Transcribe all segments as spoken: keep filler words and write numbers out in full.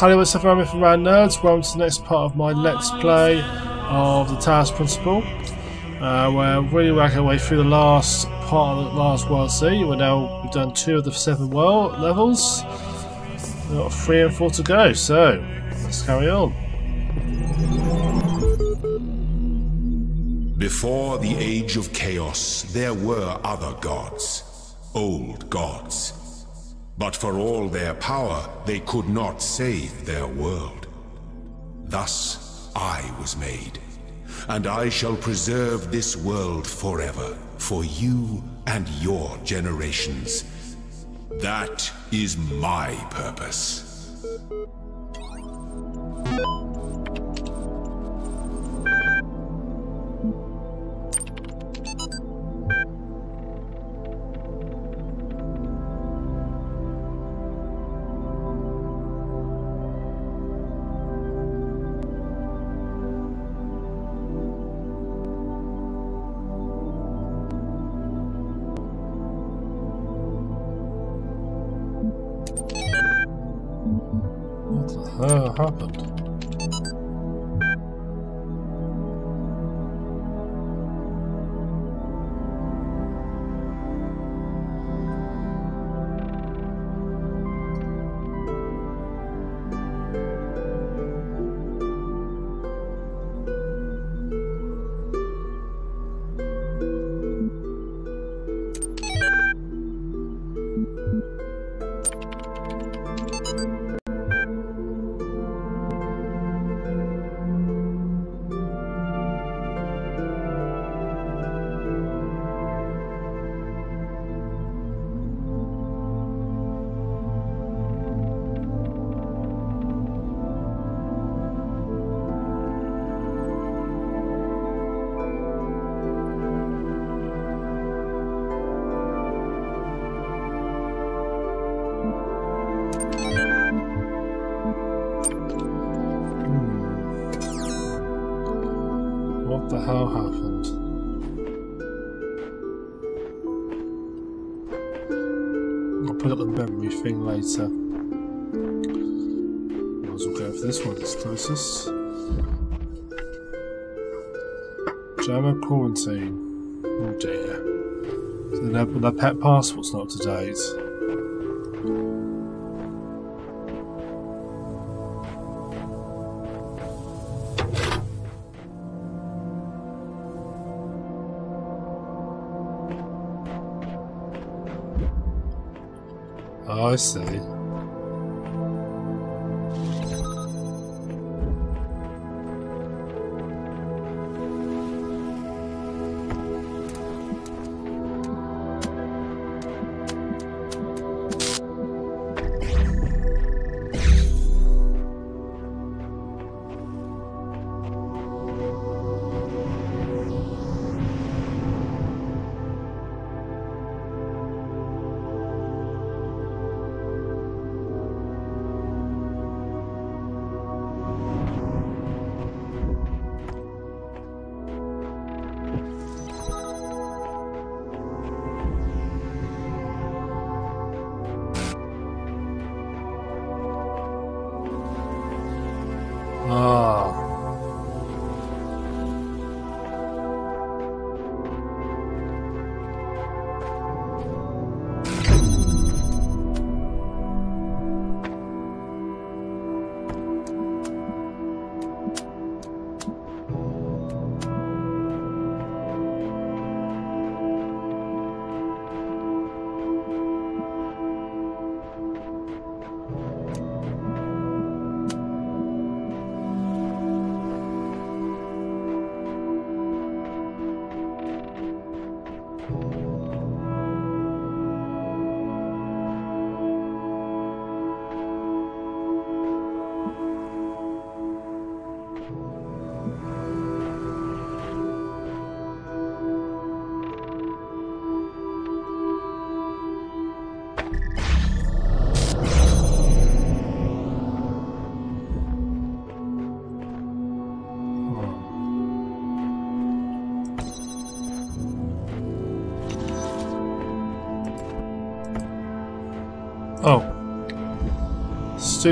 Hello, what's up, I'm from Rad Nerds. Welcome to the next part of my Let's Play of The Talos Principle, uh, where we're really working our way through the last part of the last World Sea. We're now, we've done two of the seven world levels. We've got three and four to go, so let's carry on. Before the Age of Chaos, there were other gods, old gods. But for all their power, they could not save their world. Thus I was made, and I shall preserve this world forever, for you and your generations. That is my purpose. Uh, happened. What the hell happened? I'll put up the memory thing later. Might as well go for this one, it's closest. Jammer Quarantine. Oh dear. So their, their pet passport's not up to date. I see.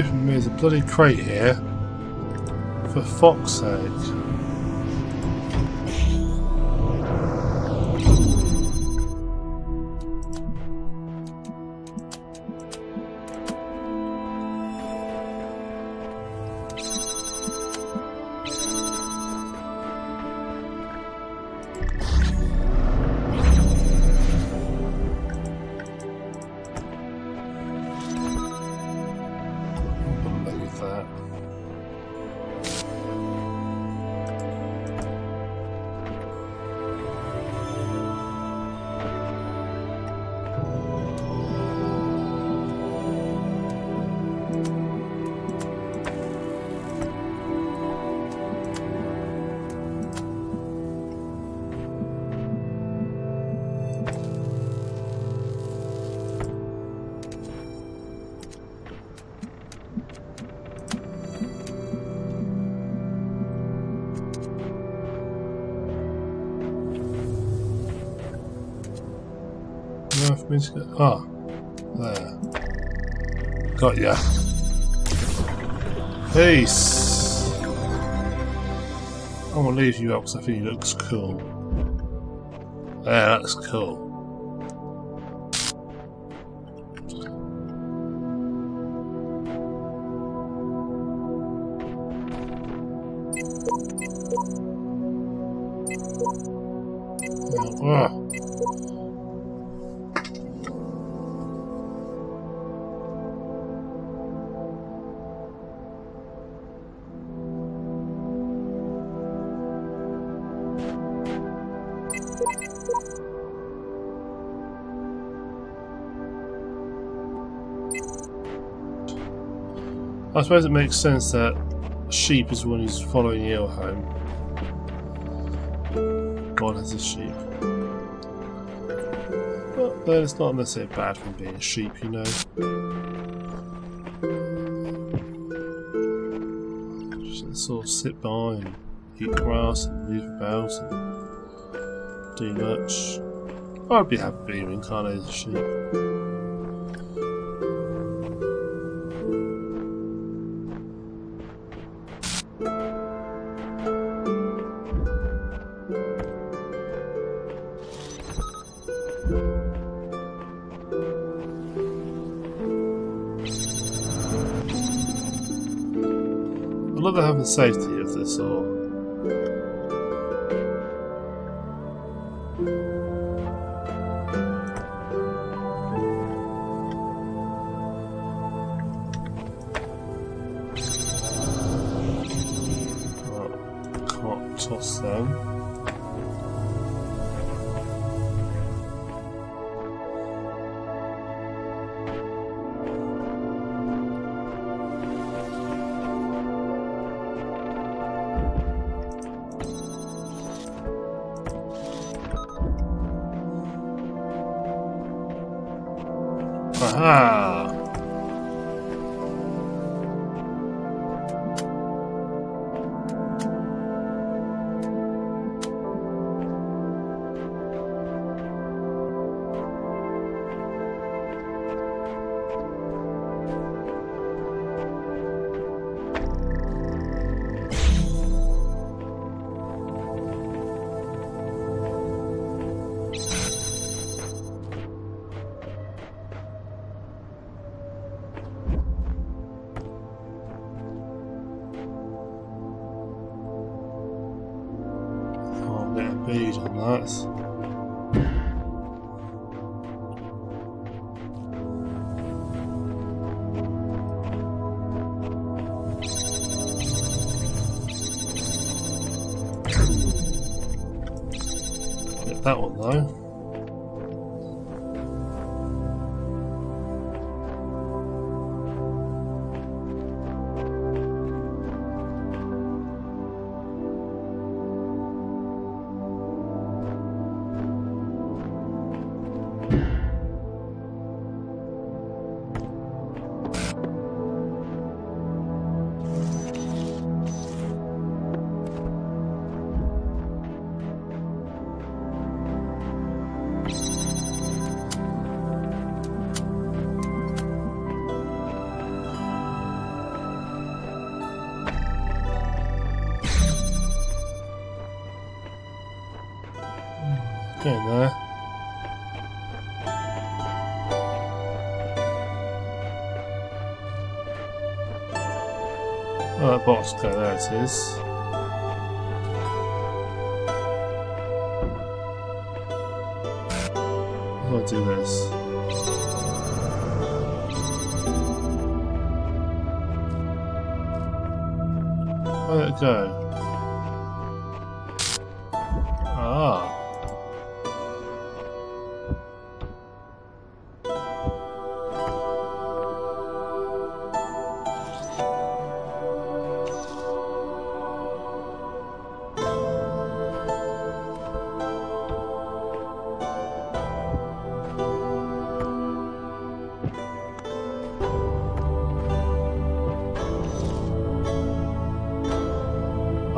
stupid me is a bloody crate here. For fuck's sake. Ah, there. Got ya. Peace! I'm gonna leave you up because I think it looks cool. There, that's cool. Ah. I suppose it makes sense that sheep is the one who's following you home. God has a sheep. But then it's not necessarily bad from being a sheep, you know. Just sort of sit by and eat grass and move about and do much. I'd be happy being reincarnated as a sheep. I love having safety of this all. Oh, can't toss them. Aha! Bead on that. Get that one though. Get in there. Oh, that box go, there it is. I'll do this. Where'd it go? Ah.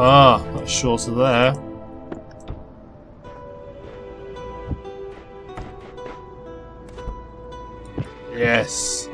Ah, that's shorter there. Yes.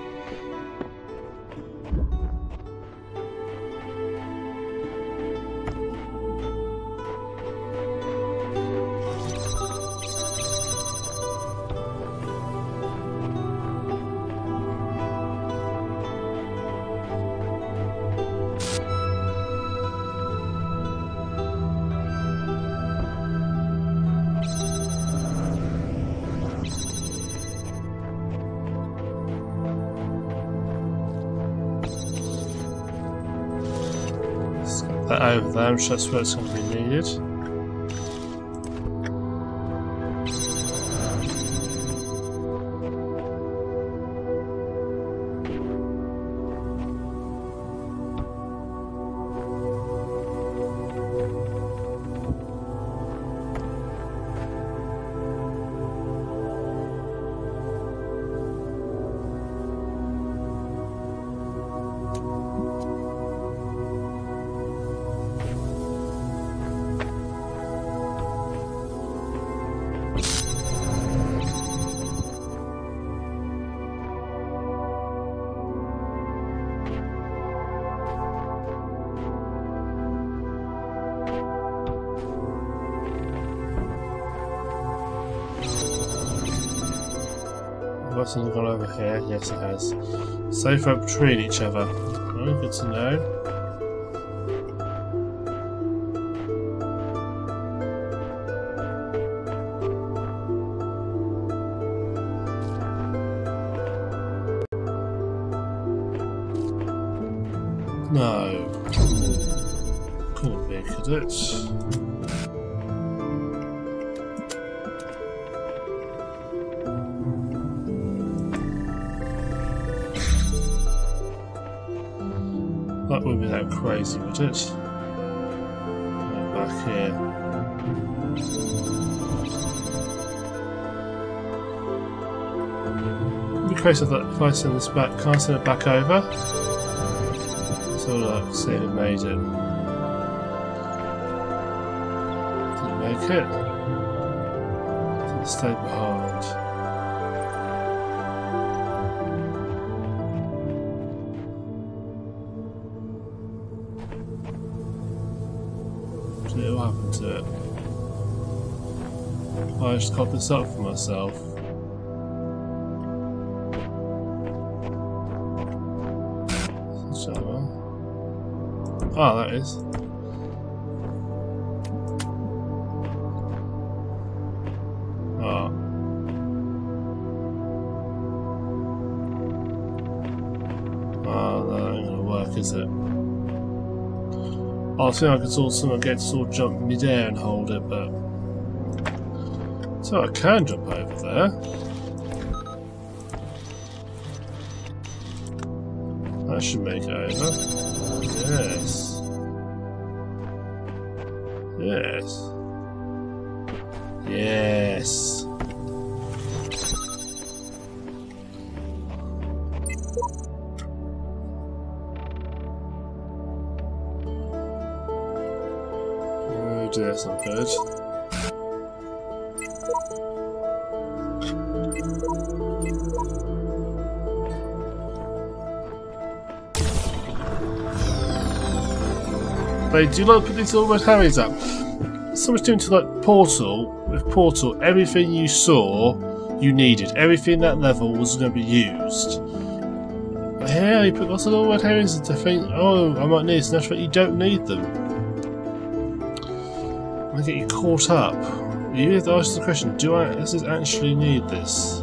That over there, which that's where it's going to be needed. Gone over here? Yes, it has. So far between each other. Well, good to know. No. Couldn't be, could it? That wouldn't be that crazy, would it? Right back here. It'd be crazy if I send this back. Can I send it back over? So look, see if it made it. Did it make it? Did it stay behind? What happened to it? I just got this up for myself. Ah, oh, that is. Ah. Oh. Ah, oh, that ain't gonna work, is it? I think I could sort of someone get to sort of jump midair and hold it, but so I can jump over there. That should make it over. Yes. Yes. Yes. That's not good. They do like put these little red hammies up. so much different to like Portal. With Portal, everything you saw you needed. Everything that level was going to be used. Here, you put lots of little red herrings into things. Oh, I might need this, and that's right, you don't need them. I get you caught up. You have to ask the question, do I does it actually need this?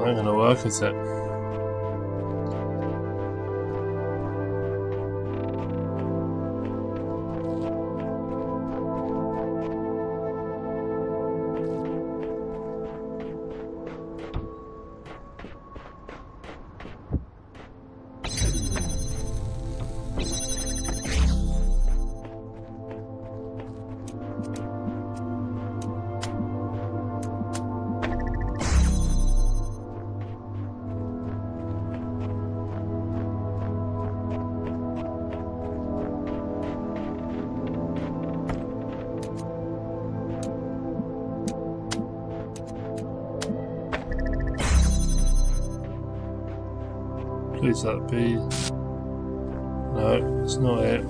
Ain't gonna work, is it? Please that be. No, it's not it.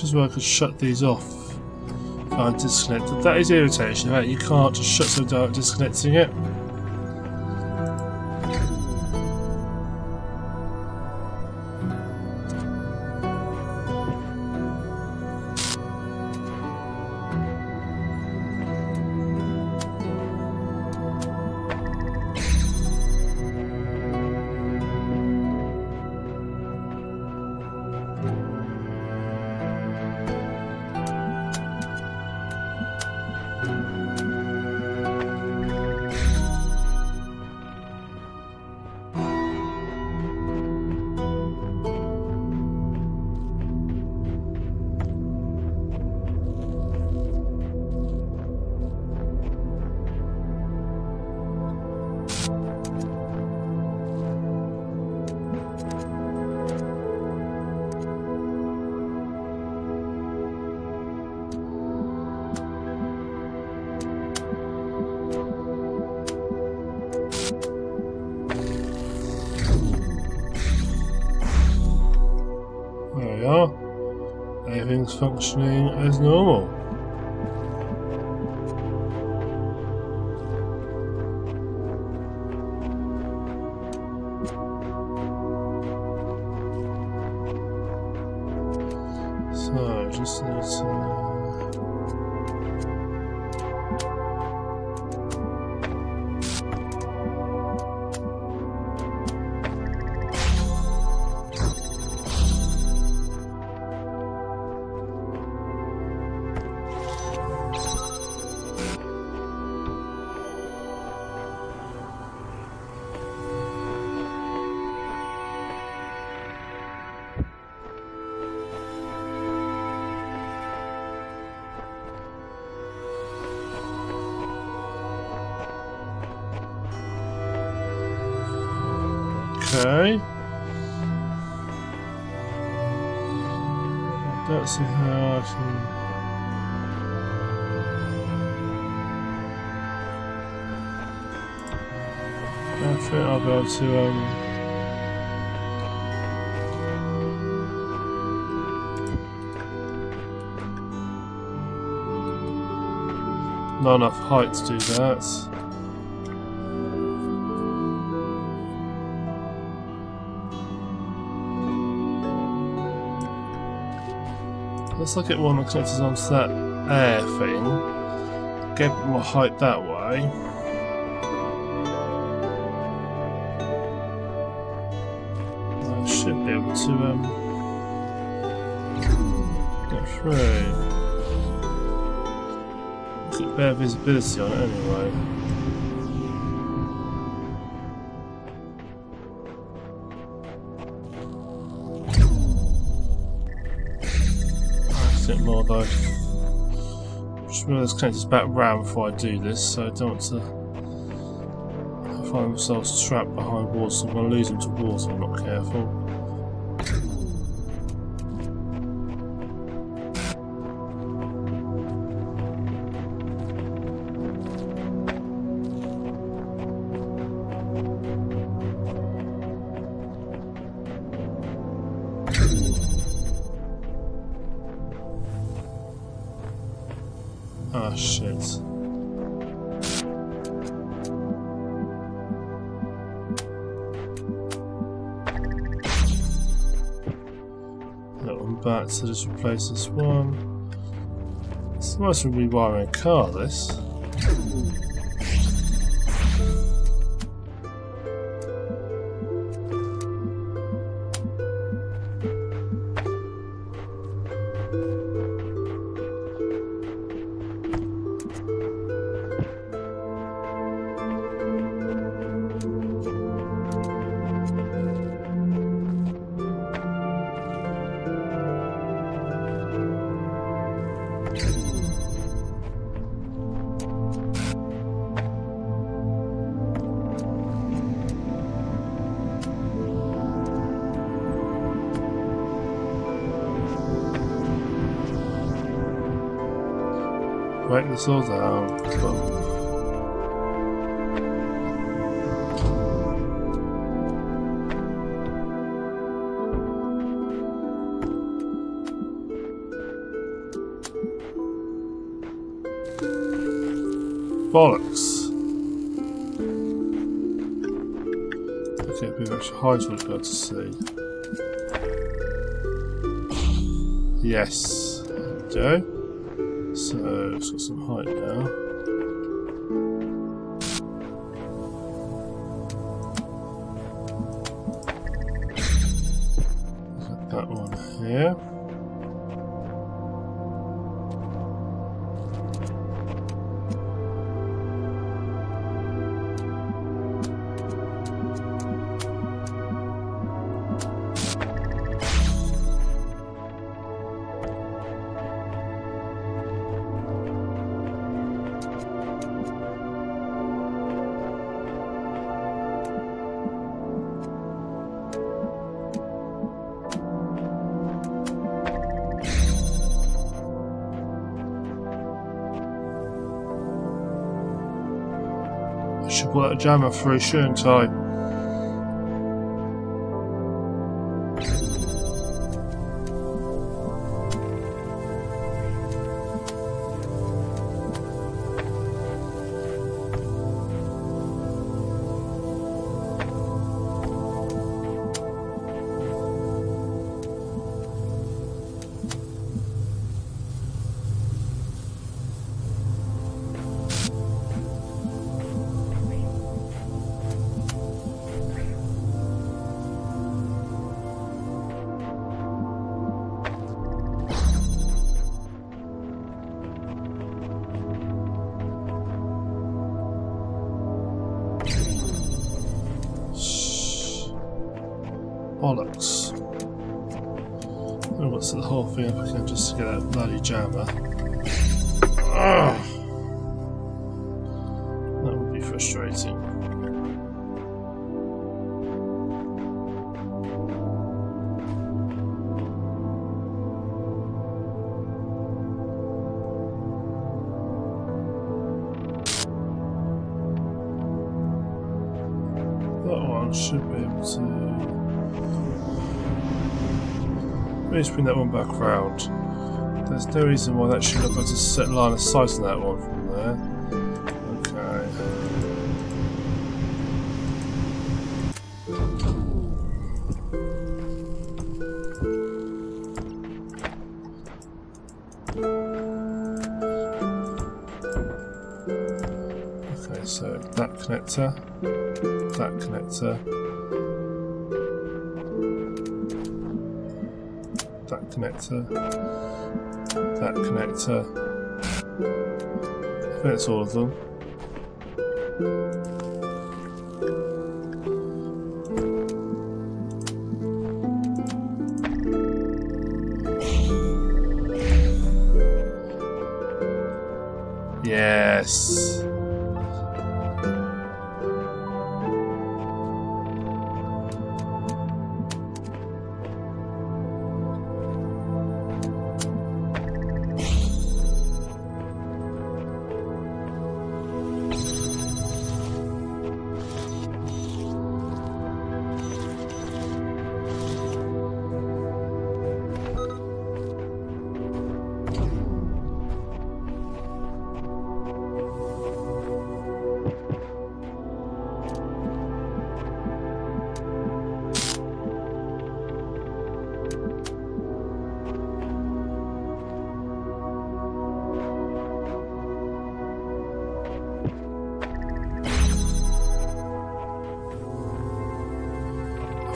As well, I could shut these off if I'm disconnected. That is irritation, right? You can't just shut something down without disconnecting it. Everything's functioning as normal. So, just need to... Okay. I don't see how I can... I think I'll be able to, um... not enough height to do that. Let's look at one that connects onto that air thing. Get more height that way. I should be able to um, get through. Get better visibility on it anyway. More though. Just remember this connects back round before I do this, so I don't want to find myself trapped behind walls, so I'm going to lose them to walls if I'm not careful. Ah, shit. That one back, so just replace this one. It's nice to rewiring a car, this. Break this all down. Bollocks. Okay, we've actually hides what we've got to see. Yes. There we go. So, it's got some height now. Look at that one here. Should put that jammer through, shouldn't I? Bollocks. I'm going to set the whole thing up again just to get that bloody jammer. Ugh. That would be frustrating. on should be able to... Let's bring that one back round. There's no reason why that should not be able to set line of sight on that one from there. Connector, that connector, that connector, that connector, I think that's all of them. Yes.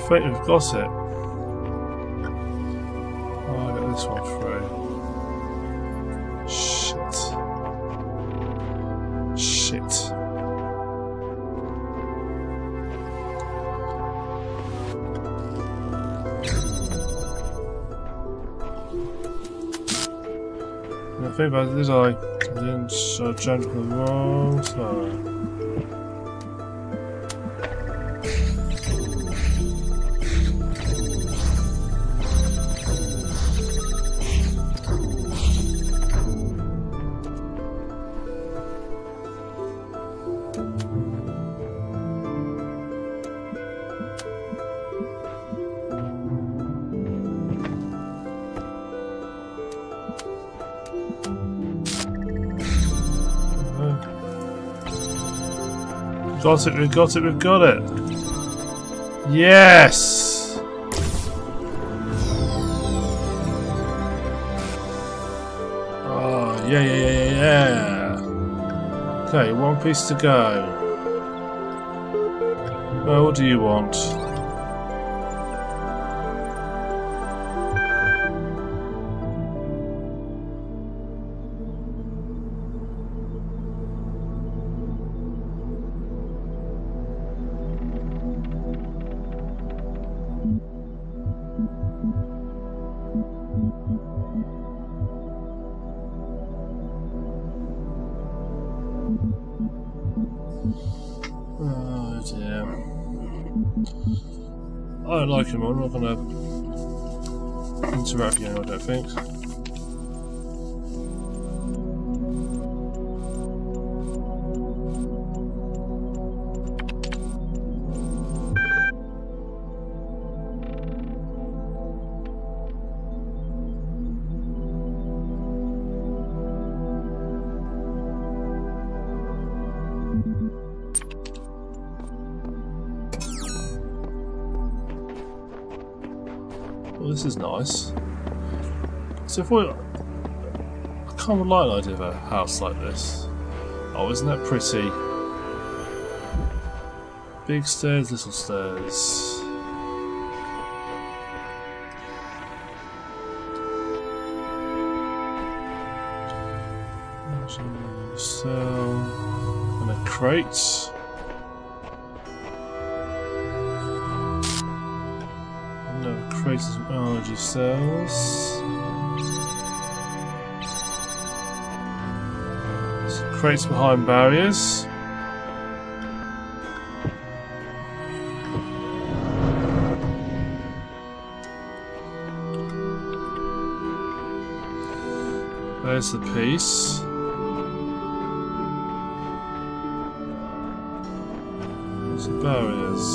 I think we've got it. Oh, I got this one through. Shit. Shit. And I think about it, did I? I didn't uh, jump the wrong side. Got it, we've got it, we've got it! Yes! Oh, yeah, yeah, yeah, yeah! Okay, one piece to go. Well, what do you want? I don't like him, I'm not going to interrupt you, I don't think. This is nice. So if we... I kind of like the idea of a house like this. Oh, isn't that pretty? Big stairs, little stairs. So, and a crate. Some energy cells. Some crates behind barriers. There's the piece. There's the barriers.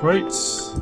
crates.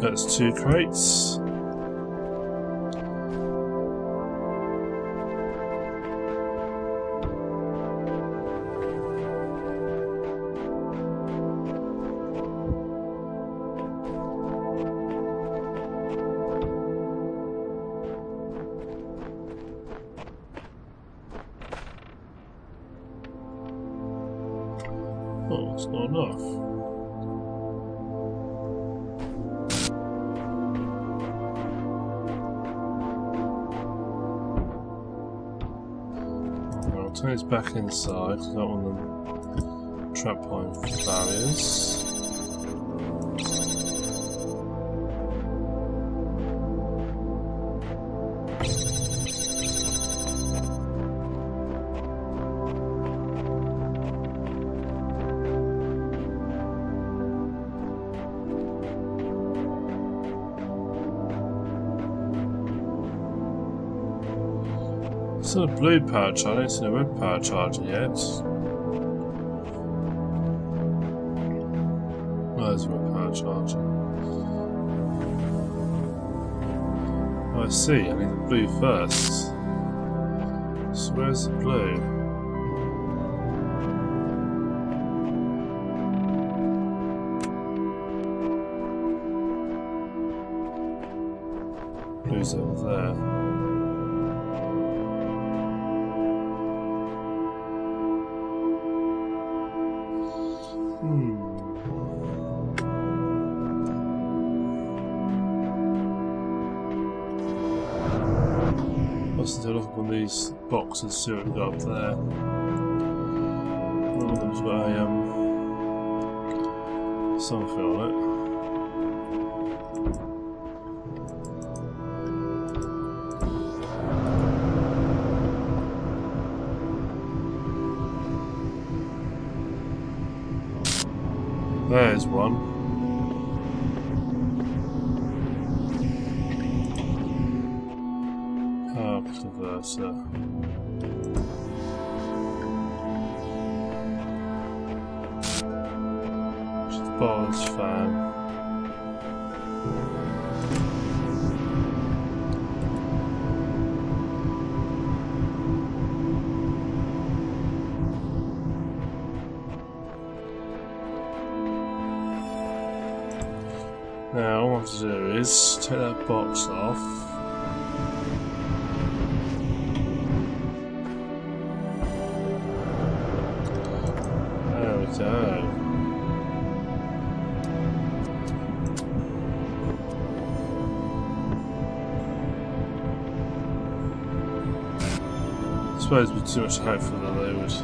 That's two crates. Oh, it's not enough. Turn it back inside, because I don't want the trap line for barriers. It's a blue power charge, I don't see a red power charger yet. Oh, there's a red power charger. Oh, I see, I need the blue first. So where's the blue? Blue's over there. These boxes, see what we've got up there. One of them's got a um, something on it. There's one. Versa. Just bars fan. Now all I have to do is take that box off. I suppose it'd be too much hopeful that they would.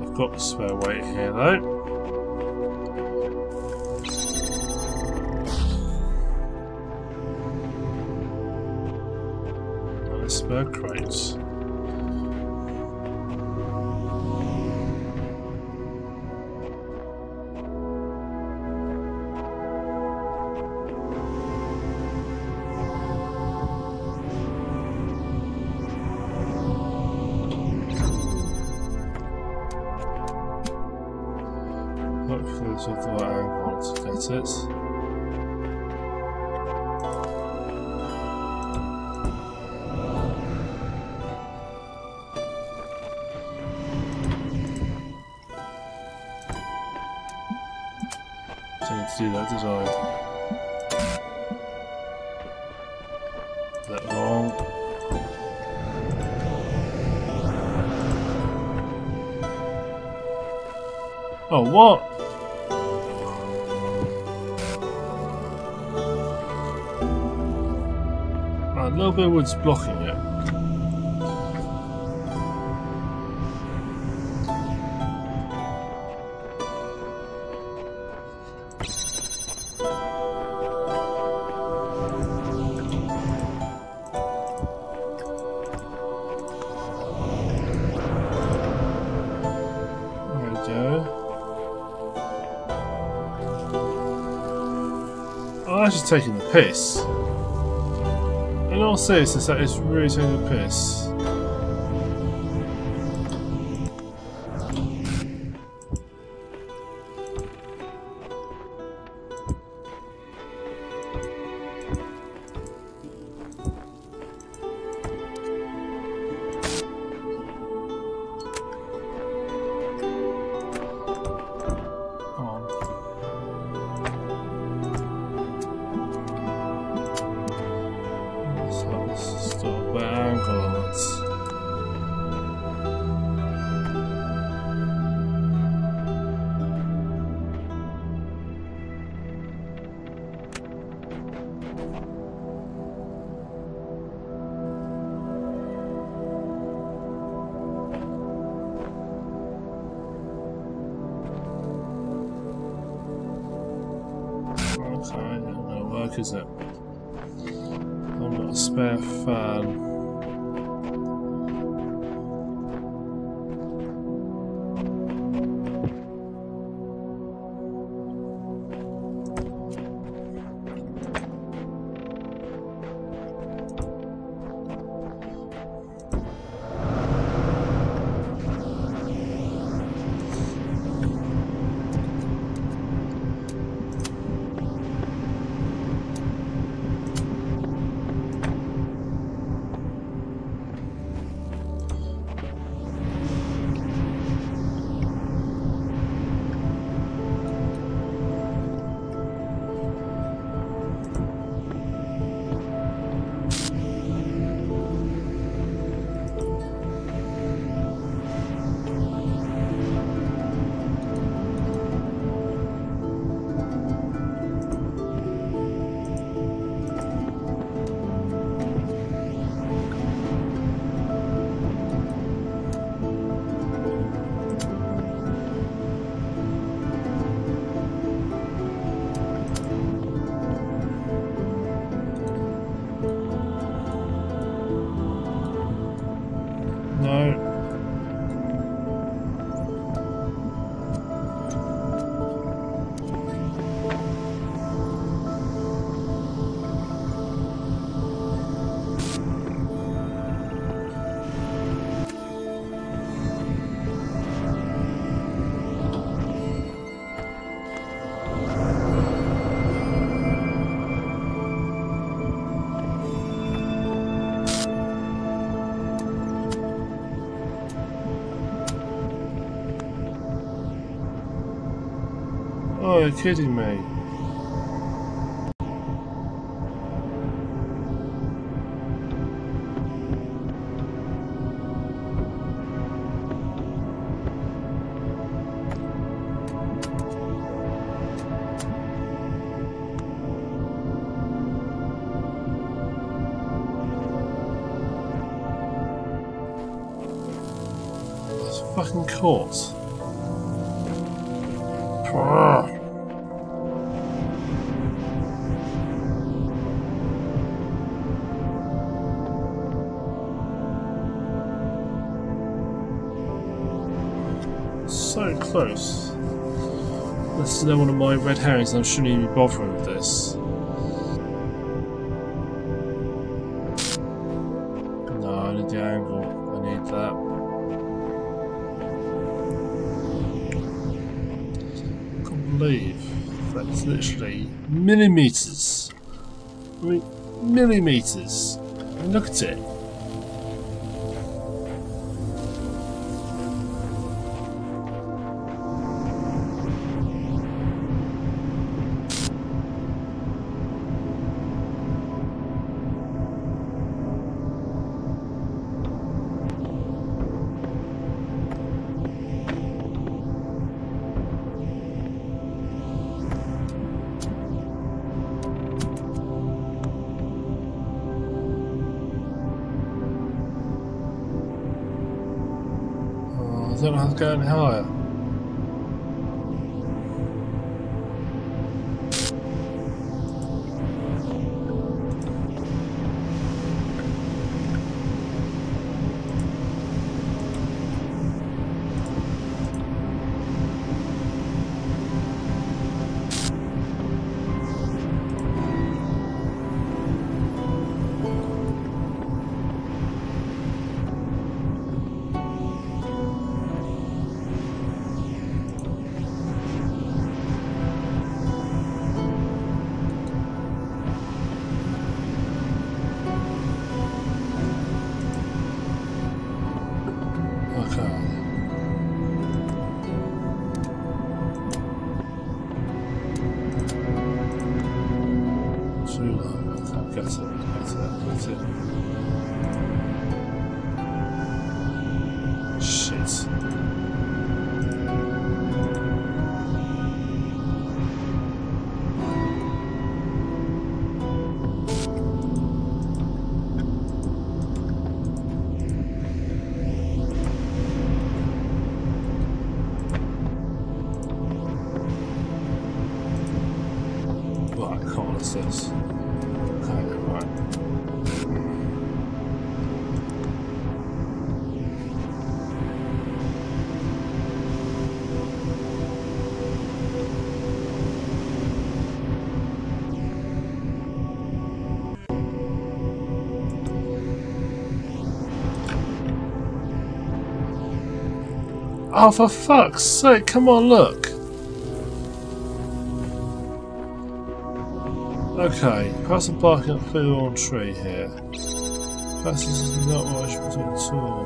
I've got the spare weight here though. And the spare crates. which I thought I want. That's it. Do that, did I? That long. Oh, what? Right, a little bit of wood's blocking it. Taking the piss. In all seriousness, that is really taking the piss. Is it? I'm not a spare fan. Oh, you're kidding me. It's fucking caught. So close. This is now one of my red herrings, and I shouldn't even be bothering with this. No, I need the angle. I need that. Come believe that's literally millimeters. I mean, millimeters. I mean, look at it. I don't know how to go any higher. Oh, for fuck's sake, come on, look. Okay, person barking up a clear on tree here. This is not what I should do at all.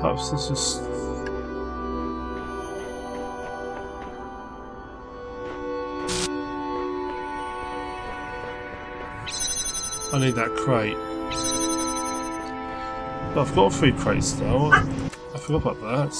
Perhaps this is... I need that crate. But I've got three crates now. I forgot about that.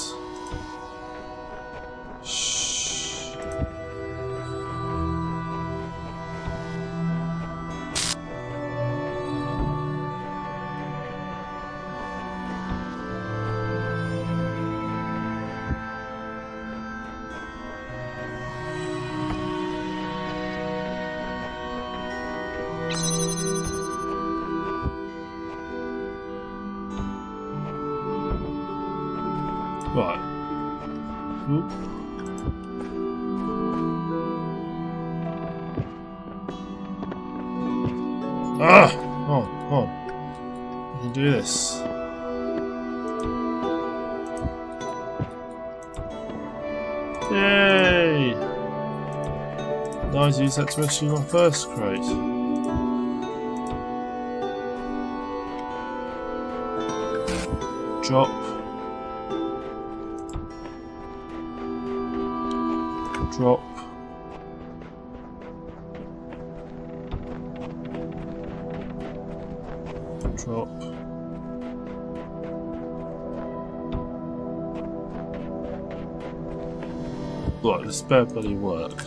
Right. Oop. Ah! Oh, oh. We can do this. Yay! Now I use that to rescue my first crate. Drop. Drop. Drop. Right, the spare bloody work.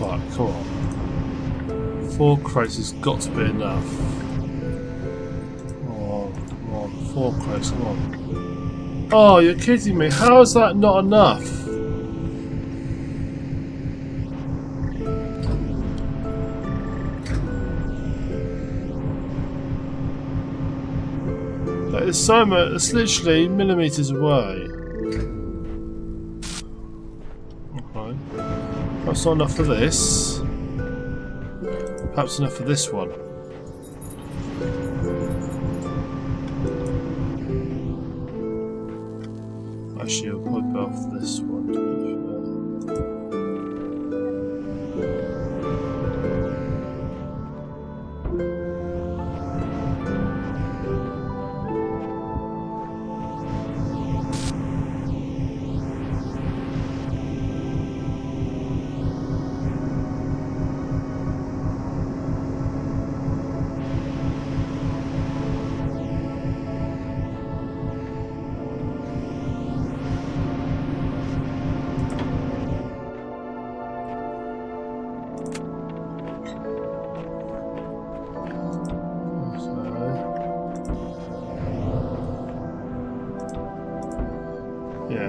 Right, come on. Four crates has got to be enough. Come on, come on, four crates, come on. Oh, you're kidding me. How is that not enough? That is so much, it's literally millimetres away. That's not enough for this. Perhaps enough for this one. Actually, I'll wipe off this one.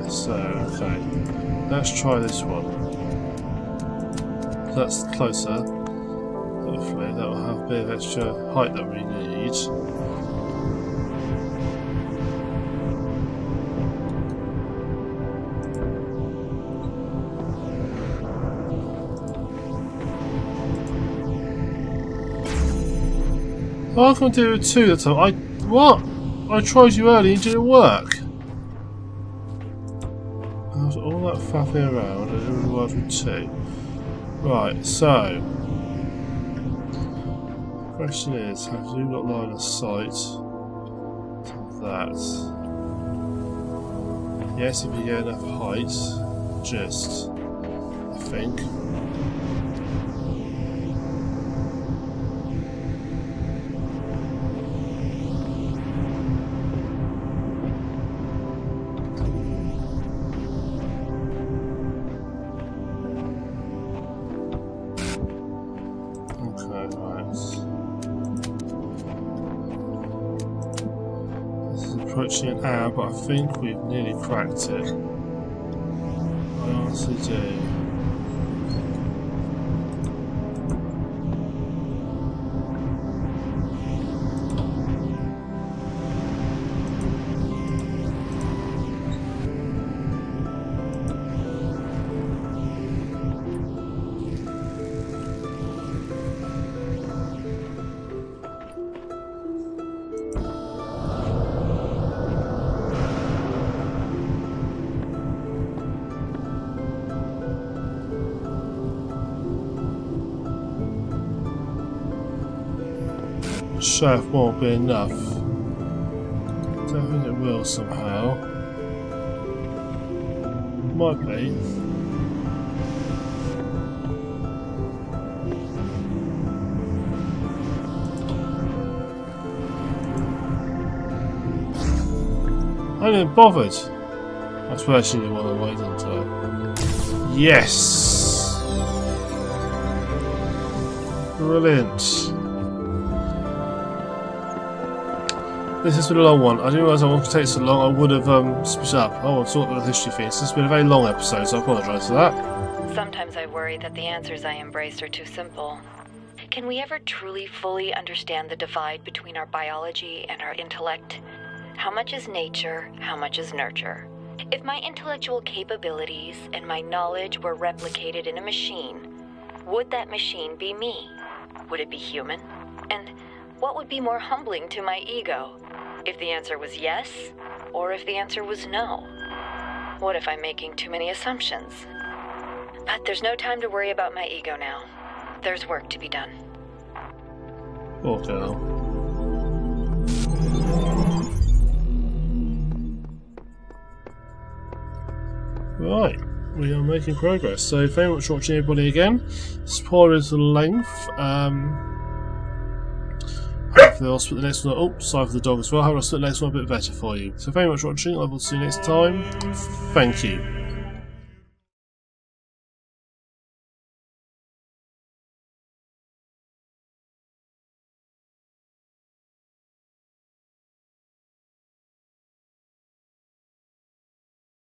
So, okay, let's try this one. That's closer. Hopefully that will have a bit of extra height that we need. Oh, I can't do it too that time. I what? I tried you early and it didn't work. Faffing around and it was with two. Right, so the question is, have you got line of sight to that? Yes, if you get enough height, just I think. An hour, but I think we've nearly cracked it. I honestly do. Shaft won't be enough. Don't think it will somehow. Might be. I didn't bother. I swear she didn't want to wait until. Yes. Brilliant. This has been a long one. I didn't realise I wanted to take so long. I would have um, split up. Oh, I've sorted the history thing. This has been a very long episode, so I apologise for that. Sometimes I worry that the answers I embrace are too simple. Can we ever truly, fully understand the divide between our biology and our intellect? How much is nature? How much is nurture? If my intellectual capabilities and my knowledge were replicated in a machine, would that machine be me? Would it be human? And what would be more humbling to my ego? If the answer was yes, or if the answer was no? What if I'm making too many assumptions? But there's no time to worry about my ego now. There's work to be done. Portal. Right, we are making progress. So, thank you very much for watching, everybody, again. Spoilers length. Um... Hopefully I'll split the next one. Oh, sorry for the dog as well. Hopefully I'll split the next one a bit better for you. So, thank you very much for watching. I will see you next time. Thank you.